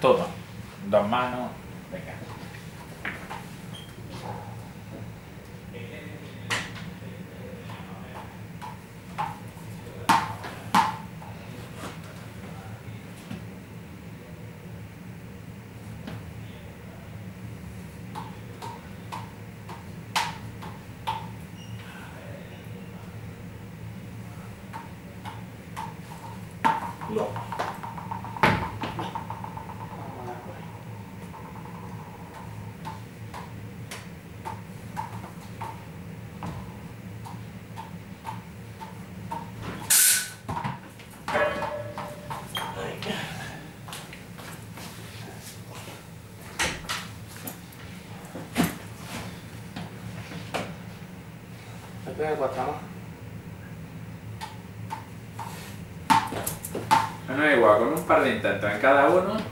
Todo, dos manos, venga. No es igual, con un par de intentos en cada uno.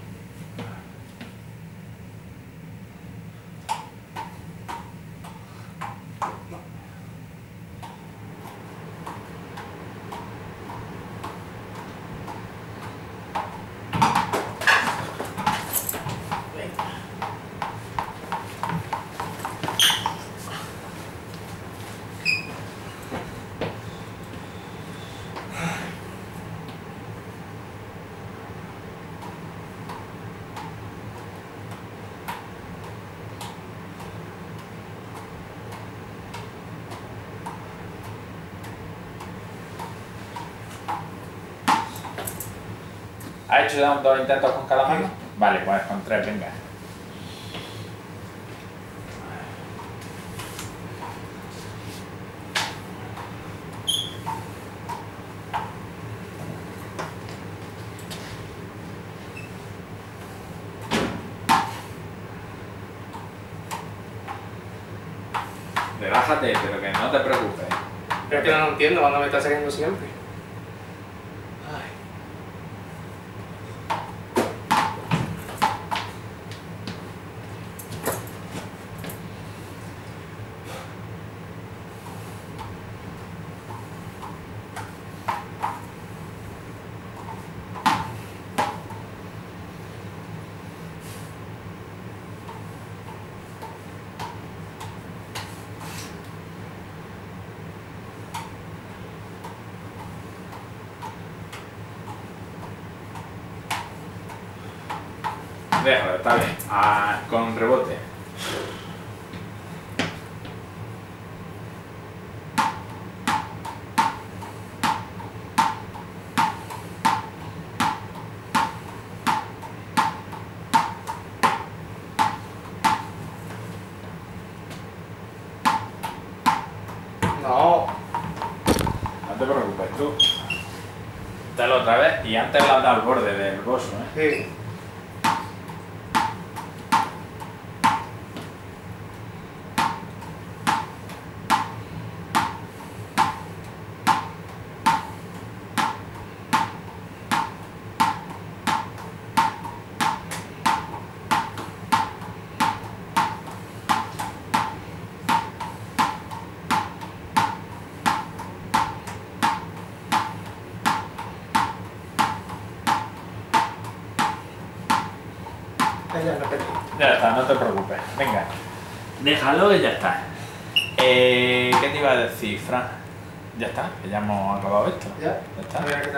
¿Ha hecho ya dos intentos con cada mano? Vale, pues con tres, venga. Relájate, pero que no te preocupes. Pero es que no lo entiendo, cuando me está saliendo siempre. Déjalo, está bien. Ah, con rebote. No. No te preocupes, tú. Dale otra vez y antes la has dado al borde del bozo, ¿eh? Sí. Ya está, no te preocupes. Venga, déjalo y ya está. ¿Qué te iba a decir, Fran? Ya está, que ya hemos acabado esto. Ya está.